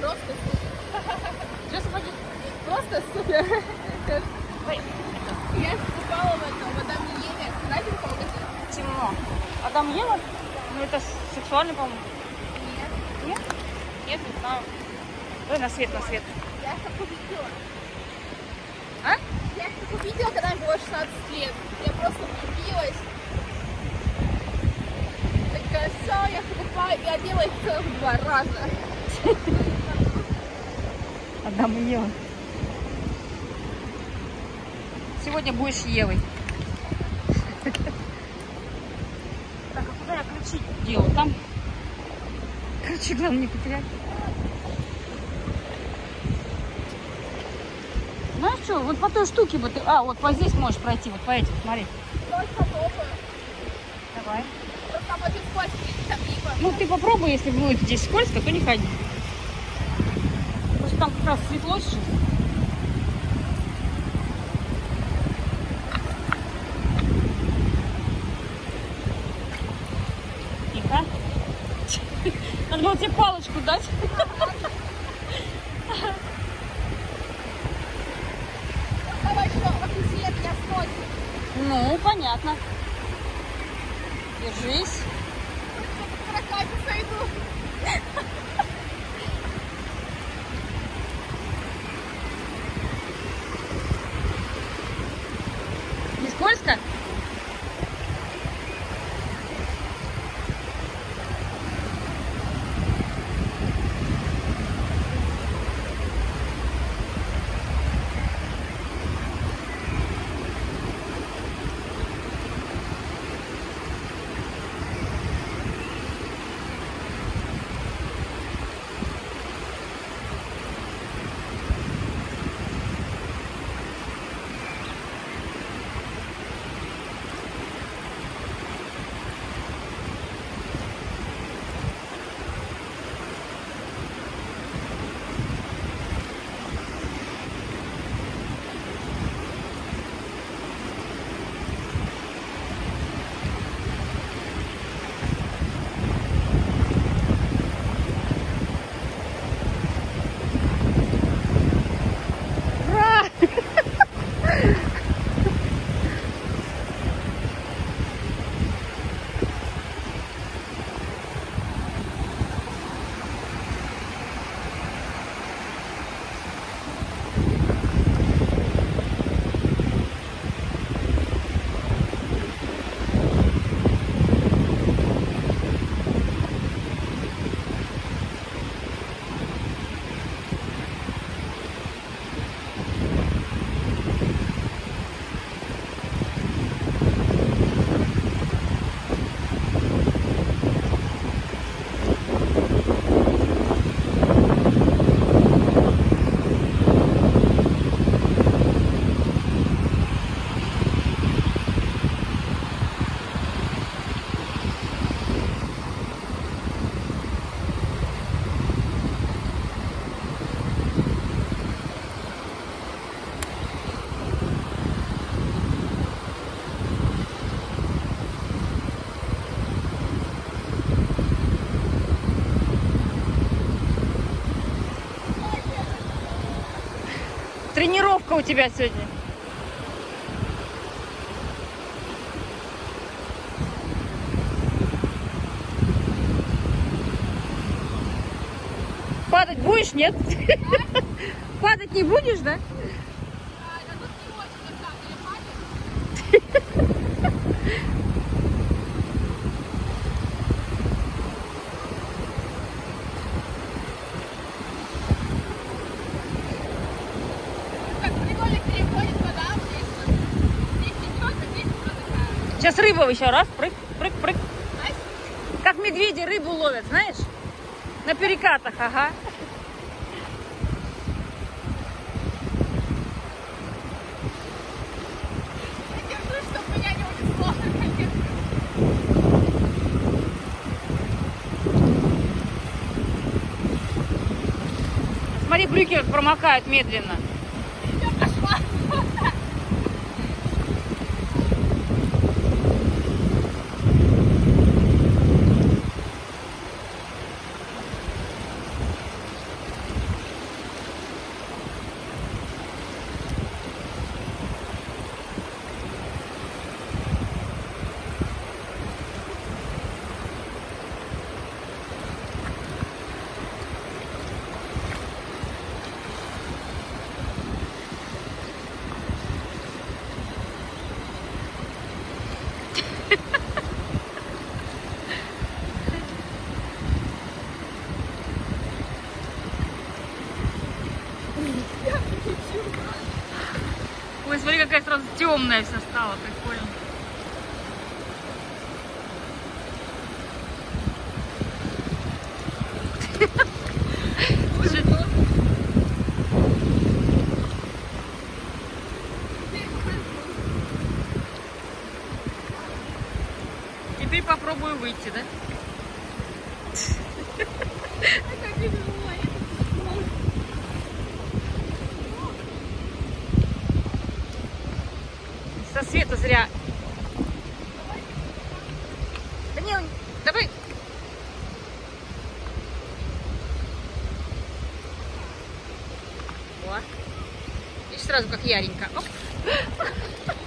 Просто супер. Просто супер. Я покупала в этом, в Адам Еве. Знаете, в каком магазине? Темно. Адам Ева? Ну это сексуально, по-моему. Нет. Нет? Нет, не знаю. Ой, на свет, на свет. Я их так увидела. А? Я их так увидела, когда мне было 16 лет. Я просто влюбилась. Такая, все, я их покупаю. Я одела их целых 2 раза. Адам и Ева. Сегодня будешь Евой. Так, а куда я ключи делал? Там ключи, главное, не потерять. Знаешь что, вот по той штуке бы ты... А, вот по здесь можешь пройти, вот по этим, смотри. Давай. Ну, ты попробуй, если будет здесь скользко, то не ходи. Потому что там как раз светло сейчас. Тихо. Надо было тебе палочку дать. Ну, понятно. Держись. Не скользко? Тренировка у тебя сегодня. Падать будешь, нет? А? Падать не будешь, да? Сейчас рыба еще раз, прыг, прыг, прыг. Как медведи рыбу ловят, знаешь? На перекатах, ага. Я держу, чтобы меня не унесло. Смотри, брюки промокают медленно. Смотри, какая сразу темная вся стала, прикольно. Теперь попробую выйти, да? Со света зря. Да не, давай. О, видишь, сразу как яренько. Оп.